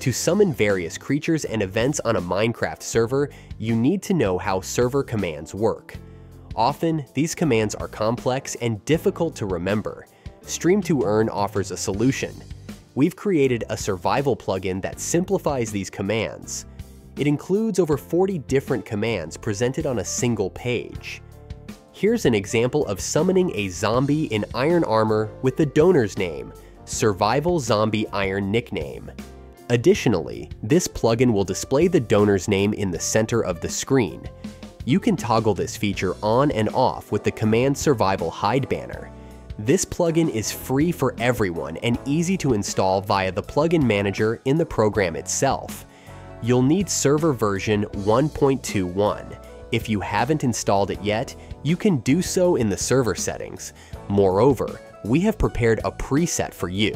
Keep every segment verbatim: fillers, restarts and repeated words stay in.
To summon various creatures and events on a Minecraft server, you need to know how server commands work. Often, these commands are complex and difficult to remember. StreamToEarn offers a solution. We've created a survival plugin that simplifies these commands. It includes over forty different commands presented on a single page. Here's an example of summoning a zombie in iron armor with the donor's name, Survival Zombie Iron Nickname. Additionally, this plugin will display the donor's name in the center of the screen. You can toggle this feature on and off with the Command Survival Hide banner. This plugin is free for everyone and easy to install via the plugin manager in the program itself. You'll need server version one point two one. If you haven't installed it yet, you can do so in the server settings. Moreover, we have prepared a preset for you,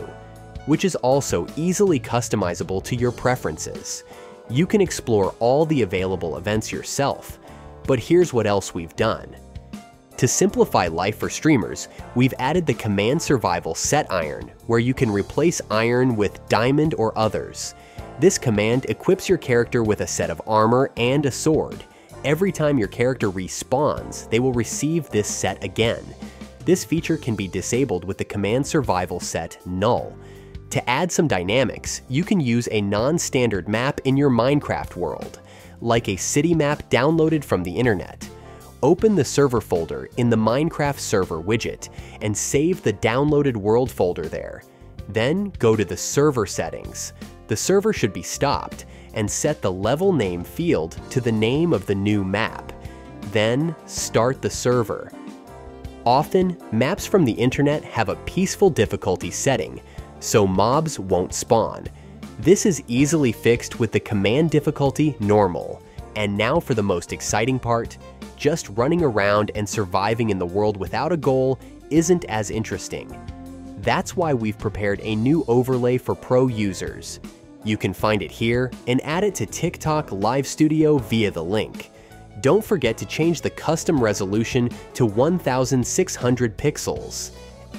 which is also easily customizable to your preferences. You can explore all the available events yourself, but here's what else we've done. To simplify life for streamers, we've added the Command Survival Set Iron, where you can replace iron with diamond or others. This command equips your character with a set of armor and a sword. Every time your character respawns, they will receive this set again. This feature can be disabled with the Command Survival Set Null. To add some dynamics, you can use a non-standard map in your Minecraft world, like a city map downloaded from the internet. Open the server folder in the Minecraft server widget and save the downloaded world folder there. Then go to the server settings. The server should be stopped and set the level name field to the name of the new map. Then start the server. Often, maps from the internet have a peaceful difficulty setting, so mobs won't spawn. This is easily fixed with the command difficulty normal. And now for the most exciting part. Just running around and surviving in the world without a goal isn't as interesting. That's why we've prepared a new overlay for pro users. You can find it here and add it to TikTok Live Studio via the link. Don't forget to change the custom resolution to one thousand six hundred pixels.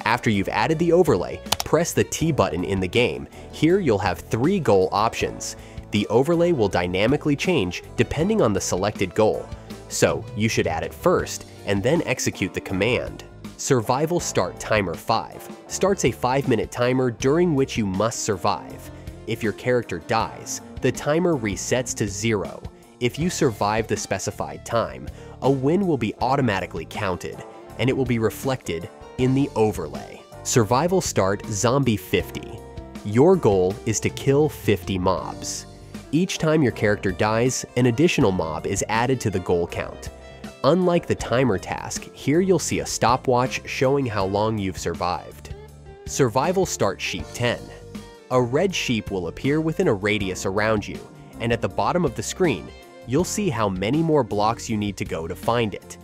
After you've added the overlay, press the T button in the game. Here you'll have three goal options. The overlay will dynamically change depending on the selected goal. So you should add it first and then execute the command. Survival Start Timer five starts a five minute timer during which you must survive. If your character dies, the timer resets to zero. If you survive the specified time, a win will be automatically counted, and it will be reflected in the overlay. Survival Start Zombie fifty. Your goal is to kill fifty mobs. Each time your character dies, an additional mob is added to the goal count. Unlike the timer task, here you'll see a stopwatch showing how long you've survived. Survival Start Sheep ten. A red sheep will appear within a radius around you, and at the bottom of the screen, you'll see how many more blocks you need to go to find it.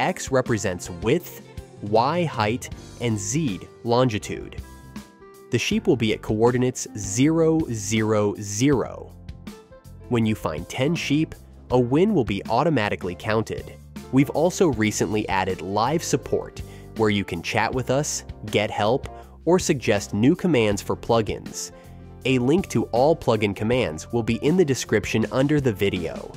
X represents width, Y height, and Z longitude. The sheep will be at coordinates zero, zero, zero. When you find ten sheep, a win will be automatically counted. We've also recently added live support, where you can chat with us, get help, or suggest new commands for plugins. A link to all plugin commands will be in the description under the video.